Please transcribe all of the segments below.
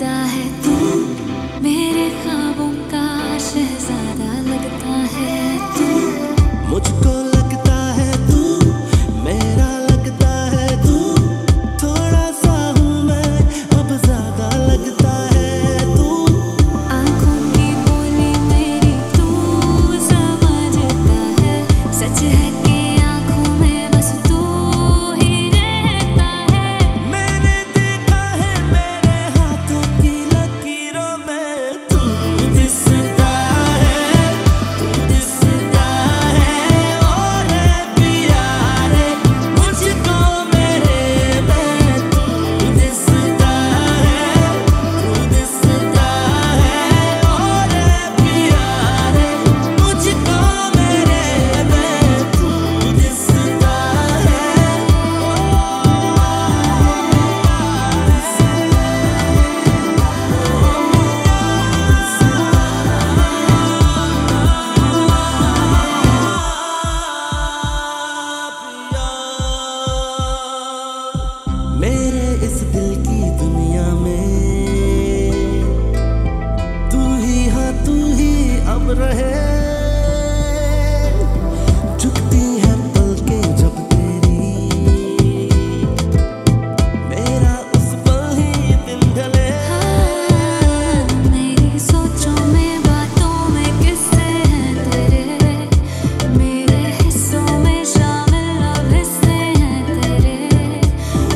लगता है तू मेरे ख्वाबों का शहजादा लगता है तू। मुझको लगता है तू मेरा लगता है तू, थोड़ा सा हूँ मैं अब ज्यादा लगता है तू। आंखों की बोली मेरी तू समझता है, सच है कि आंखों में बस तू ही रहता है। मैंने देखा है मेरे हाथों की लकीरों में तू दिसता है, तू दिसता है और है प्यारे मुझको मेरे में। तू दिसता है, तू दिसता है और है प्यारे मुझको मेरे में। तू दिसता है, मेरे इस दिल की दुनिया में तू ही हाँ तू ही अब रहे। झुकती है पलकें जब तेरी, मेरा उस पल ही दिल ढले। मेरी सोचों में बातों में किस्से हैं तेरे, मेरे हिस्सों में शामिल अब हिस्से हैं तेरे।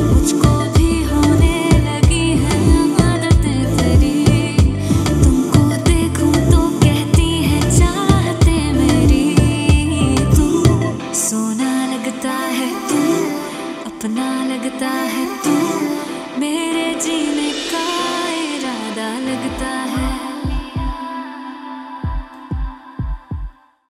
मुझको भी होने लगी है आदतें तेरी, तुमको देखूं तो कहती है चाहते मेरी। तू सोना लगता है तू, अपना लगता है तू, मेरे जीने का